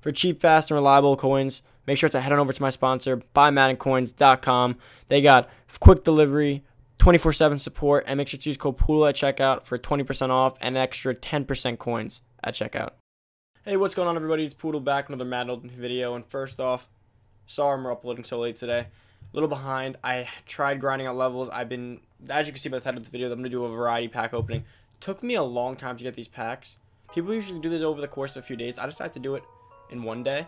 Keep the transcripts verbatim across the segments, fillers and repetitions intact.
For cheap, fast, and reliable coins, make sure to head on over to my sponsor, buy madden coins dot com. They got quick delivery, twenty-four seven support, and make sure to use code Poodle at checkout for twenty percent off and an extra ten percent coins at checkout. Hey, what's going on, everybody? It's Poodle back with another Madden Ultimate video, and first off, sorry I'm uploading so late today. A little behind. I tried grinding out levels. I've been, as you can see by the title of the video, I'm going to do a variety pack opening. Took me a long time to get these packs. People usually do this over the course of a few days. I decided to do it in one day.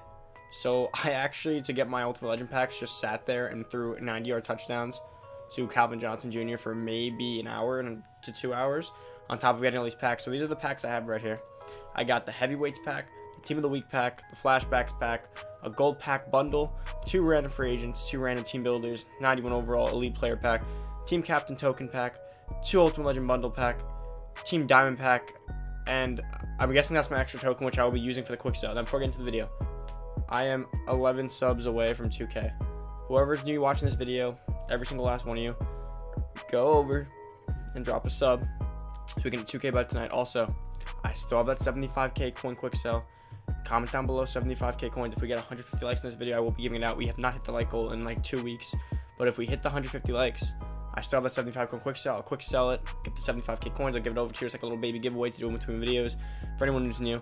So I actually, to get my Ultimate Legend packs, just sat there and threw ninety yard touchdowns to Calvin Johnson Junior for maybe an hour and to two hours on top of getting all these packs. So these are the packs I have right here. I got the Heavyweights pack, the Team of the Week pack, the Flashbacks pack, a Gold pack bundle, two random free agents, two random team builders, ninety-one overall elite player pack, team captain token pack, two Ultimate Legend bundle pack, team diamond pack, and I'm guessing that's my extra token, which I will be using for the quick sale. Now, before I get into the video, I am eleven subs away from two K. Whoever's new watching this video, every single last one of you, go over and drop a sub so we can get two K by tonight. Also, I still have that seventy-five K coin quick sell. Comment down below seventy-five K coins. If we get one hundred fifty likes in this video, I will be giving it out. We have not hit the like goal in like two weeks, but if we hit the one hundred fifty likes, I still have that seventy-five coin quick sell. I'll quick sell it, get the seventy-five K coins. I'll give it over to you. It's like a little baby giveaway to do in between videos. For anyone who's new,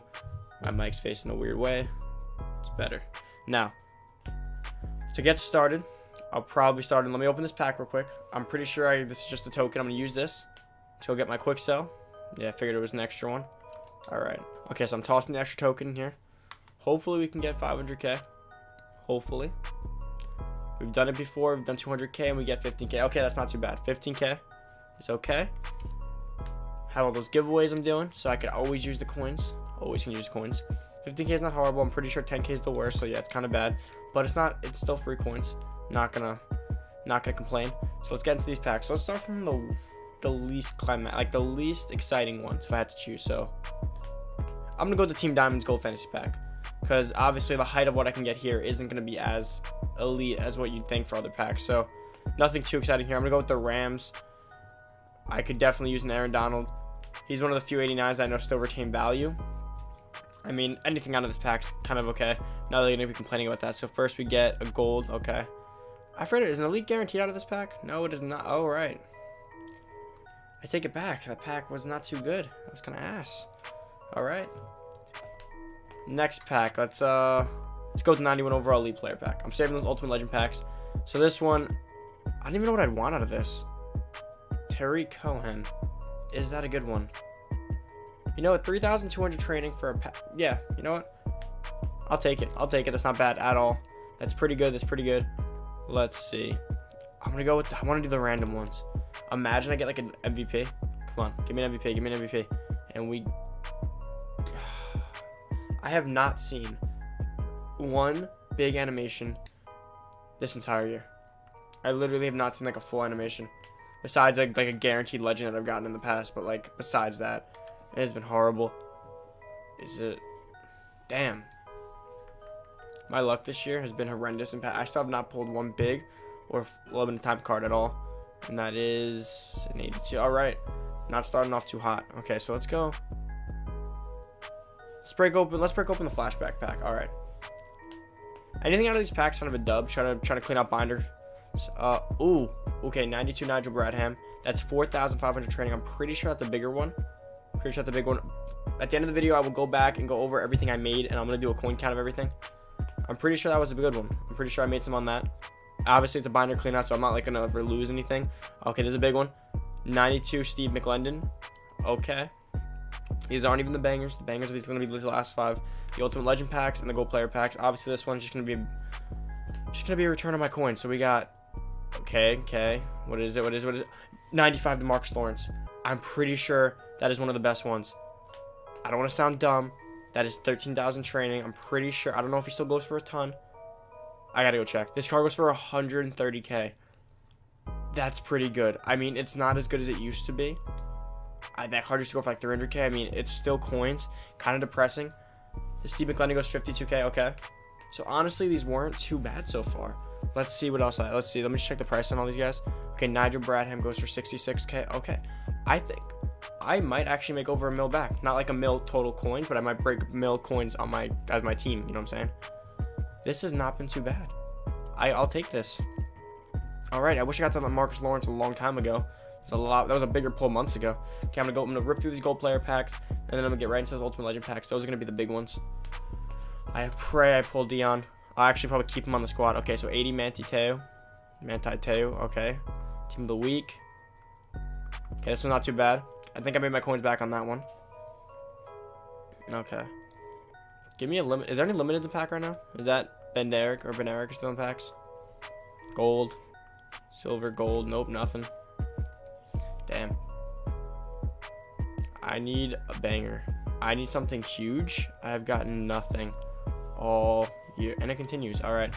my mic's facing a weird way. It's better. Now, to get started, I'll probably start, and let me open this pack real quick. I'm pretty sure I, this is just a token. I'm going to use this to go get my quick sell. Yeah, I figured it was an extra one. All right. Okay, so I'm tossing the extra token in here. Hopefully, we can get five hundred K. Hopefully. We've done it before. We've done two hundred K, and we get fifteen K. Okay, that's not too bad. fifteen K is okay. Have all those giveaways I'm doing, so I can always use the coins. Always can use coins. fifteen K is not horrible. I'm pretty sure ten K is the worst, so yeah, it's kind of bad. But it's not. It's still free coins. Not gonna, not gonna complain. So let's get into these packs. So let's start from the the least climax, like the least exciting ones, if I had to choose. So I'm gonna go with the Team Diamonds Gold Fantasy Pack, because obviously the height of what I can get here isn't gonna be as elite as what you'd think for other packs. So nothing too exciting here. I'm gonna go with the Rams. I could definitely use an Aaron Donald. He's one of the few eighty-nines I know still retain value. I mean, anything out of this pack's kind of okay. Now they're gonna be complaining about that. So first we get a gold. Okay, I forgot, is an elite guaranteed out of this pack? No, it is not. Oh, right. I take it back. That pack was not too good. I was gonna ass. All right. Next pack. Let's uh, let's go to ninety-one overall elite player pack. I'm saving those Ultimate Legend packs. So this one, I don't even know what I'd want out of this. Tarik Cohen. Is that a good one? You know what? three thousand two hundred training for a pack. Yeah. You know what? I'll take it. I'll take it. That's not bad at all. That's pretty good. That's pretty good. Let's see. I'm gonna go with. The, I want to do the random ones. Imagine I get like an M V P. Come on, give me an M V P. Give me an M V P. And we. I have not seen one big animation this entire year. I literally have not seen like a full animation, besides like like a guaranteed legend that I've gotten in the past. But like besides that, it has been horrible. Is it? Damn. My luck this year has been horrendous. And I still have not pulled one big or eleven time card at all. And that is an eighty-two. All right. Not starting off too hot. Okay, so let's go. Let's break open. Let's break open the flashback pack. All right. Anything out of these packs, kind of a dub. Trying to trying to clean out binder. Uh, ooh. Okay, ninety-two Nigel Bradham. That's four thousand five hundred training. I'm pretty sure that's a bigger one. Pretty sure that's a big one. At the end of the video, I will go back and go over everything I made, and I'm gonna do a coin count of everything. I'm pretty sure that was a good one. I'm pretty sure I made some on that. Obviously, it's a binder cleanout, so I'm not like gonna ever lose anything. Okay, there's a big one. ninety-two Steve McLendon. Okay, these aren't even the bangers. The bangers are these gonna be the last five, the Ultimate Legend packs and the Gold Player packs. Obviously, this one's just gonna be just gonna be a return of my coin. So we got okay, okay. What is it? What is it? What is it? ninety-five DeMarcus Lawrence. I'm pretty sure that is one of the best ones. I don't want to sound dumb. That is thirteen thousand training. I'm pretty sure. I don't know if he still goes for a ton. I gotta go check. This card goes for one hundred thirty K. That's pretty good. I mean, it's not as good as it used to be. I, that card used to go for like three hundred K. I mean, it's still coins. Kind of depressing. The Steve McLendon goes fifty-two K. Okay. So honestly, these weren't too bad so far. Let's see what else I. Let's see. Let me just check the price on all these guys. Okay, Nigel Bradham goes for sixty-six K. Okay. I think I might actually make over a mil back. Not like a mil total coins, but I might break mil coins on my as my team. You know what I'm saying? This has not been too bad. I, I'll take this. All right, I wish I got to DeMarcus Lawrence a long time ago. It's a lot. That was a bigger pull months ago. Okay, I'm gonna go. I'm gonna rip through these gold player packs, and then I'm gonna get right into those Ultimate Legend packs. Those are gonna be the big ones. I pray I pull Dion. I'll actually probably keep him on the squad. Okay, so eighty Manti Te'o. Manti Te'o. Okay. Team of the week. Okay, this one's not too bad. I think I made my coins back on that one. Okay. Give me a limit. Is there any limited to pack right now? Is that Ben Derek or Ben Eric are still in packs? Gold. Silver, gold. Nope, nothing. Damn. I need a banger. I need something huge. I've gotten nothing all year. And it continues. All right.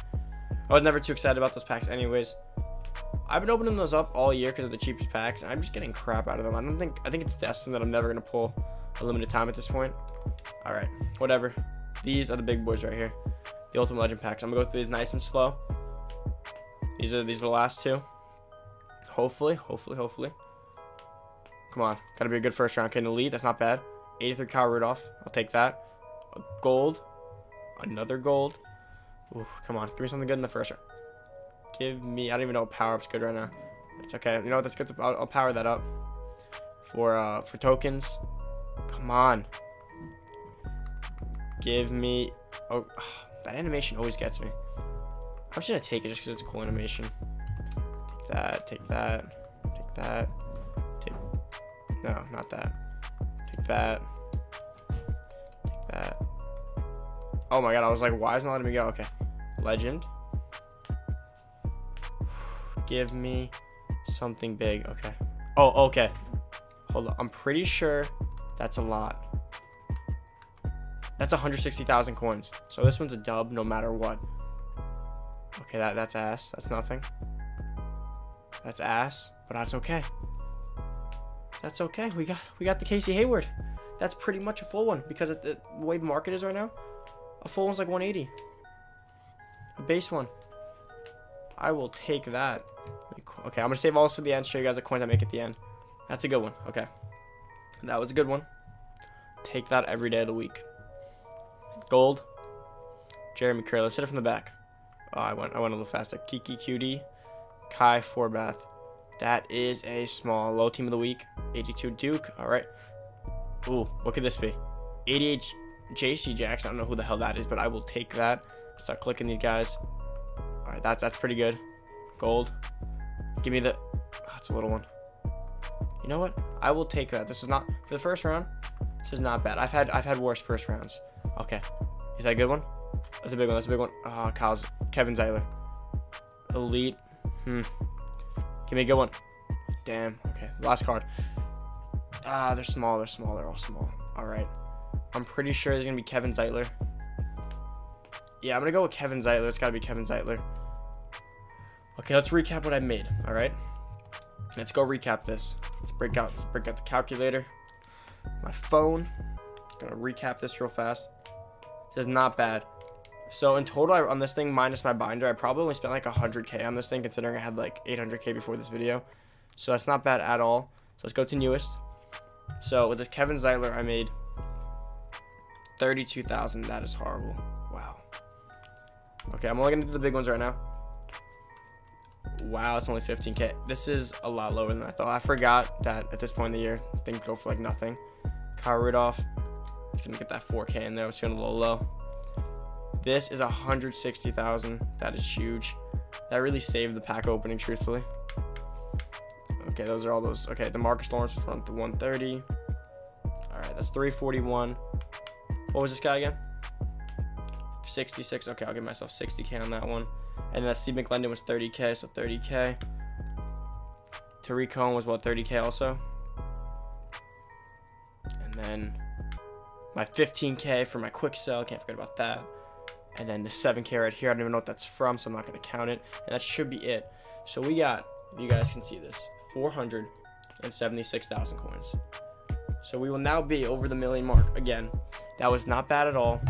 I was never too excited about those packs anyways. I've been opening those up all year because of the cheapest packs, and I'm just getting crap out of them. I don't think I think it's destined that I'm never gonna pull a limited time at this point. All right, whatever. These are the big boys right here, the Ultimate Legend packs. I'm gonna go through these nice and slow. These are these are the last two. Hopefully, hopefully, hopefully. Come on, gotta be a good first round. Okay, an elite, that's not bad. eighty-three Kyle Rudolph, I'll take that. A gold, another gold. Ooh, come on, give me something good in the first round. Give me, I don't even know what power up's good right now. It's okay. You know what? That's good. I'll, I'll power that up for uh, for tokens. Come on. Give me. Oh, that animation always gets me. I'm just gonna take it just because it's a cool animation. Take that. Take that. Take that. Take. No, not that. Take that. Take that. Oh my god! I was like, why isn't it letting me go? Okay. Legend. Give me something big. Okay. Oh, okay. Hold on. I'm pretty sure that's a lot. That's one hundred sixty thousand coins. So this one's a dub no matter what. Okay, that, that's ass. That's nothing. That's ass, but that's okay. That's okay. We got we got the Casey Hayward. That's pretty much a full one because of the way the market is right now. A full one's like one eighty. A base one. I will take that. Okay, I'm gonna save all this to the end, show you guys the coins I make at the end. That's a good one. Okay, that was a good one. Take that every day of the week. Gold. Jeremy Curliss. Hit it from the back. Oh, I went. I went a little faster. Kiki Q D. Kai Forbath. That is a small low team of the week. eighty-two Duke. All right. Ooh, what could this be? eighty-eight J C Jackson. I don't know who the hell that is, but I will take that. Start clicking these guys. All right, that's that's pretty good. Gold. Give me the. Oh, that's a little one. You know what? I will take that. This is not for the first round. This is not bad. I've had I've had worse first rounds. Okay, is that a good one? That's a big one. That's a big one. Ah, oh, Kyle's Kevin Zeitler. Elite. Hmm. Give me a good one. Damn. Okay, last card. Ah, they're small. They're small. They're all small. All right. I'm pretty sure there's gonna be Kevin Zeitler. Yeah, I'm gonna go with Kevin Zeitler. It's gotta be Kevin Zeitler. Okay, let's recap what I made. All right, let's go recap this. Let's break out. Let's break out the calculator. My phone. Gonna recap this real fast. This is not bad. So in total, I, on this thing minus my binder, I probably only spent like one hundred K on this thing, considering I had like eight hundred K before this video. So that's not bad at all. So let's go to newest. So with this Kevin Zeitler, I made thirty-two thousand. That is horrible. Wow. Okay, I'm only gonna do the big ones right now. Wow, it's only fifteen K. This is a lot lower than I thought. I forgot that at this point in the year, things go for like nothing. Kyle Rudolph, just gonna get that four K in there. I was feeling a little low. This is one hundred sixty thousand. That is huge. That really saved the pack opening, truthfully. Okay, those are all those. Okay, DeMarcus Lawrence was run through one thirty. All right, that's three forty-one. What was this guy again? sixty-six. Okay, I'll give myself sixty K on that one. And then Steve McLendon was thirty K, so thirty K. Tarik Cohen was, what, thirty K also? And then my fifteen K for my quick sell. Can't forget about that. And then the seven K right here. I don't even know what that's from, so I'm not going to count it. And that should be it. So we got, if you guys can see this, four hundred seventy-six thousand coins. So we will now be over the million mark again. That was not bad at all.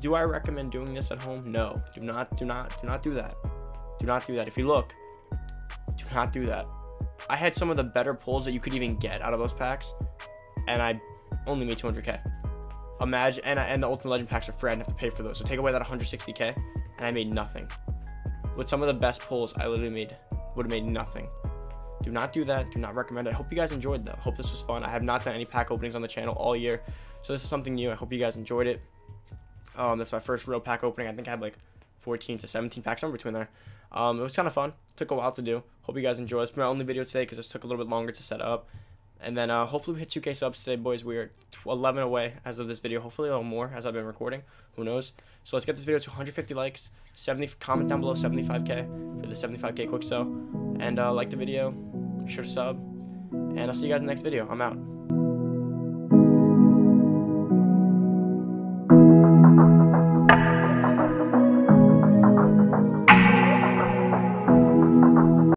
Do I recommend doing this at home? No. Do not, do not, do not do that. Do not do that. If you look, do not do that. I had some of the better pulls that you could even get out of those packs, and I only made two hundred K. Imagine, and, I, and the Ultimate Legend packs are free. I didn't have to pay for those. So take away that one hundred sixty K, and I made nothing. With some of the best pulls, I literally made, would have made nothing. Do not do that. Do not recommend it. I hope you guys enjoyed, though. Hope this was fun. I have not done any pack openings on the channel all year, so this is something new. I hope you guys enjoyed it. Um, that's my first real pack opening. I think I had like fourteen to seventeen packs somewhere between there. Um, it was kind of fun. Took a while to do. Hope you guys enjoyed. It's my only video today because this took a little bit longer to set up. And then uh, hopefully we hit two K subs today, boys. We are eleven away as of this video. Hopefully a little more as I've been recording. Who knows? So let's get this video to one hundred fifty likes, seventy comment down below, seventy-five K for the seventy-five K quick sell. And uh, like the video, make sure to sub. And I'll see you guys in the next video. I'm out.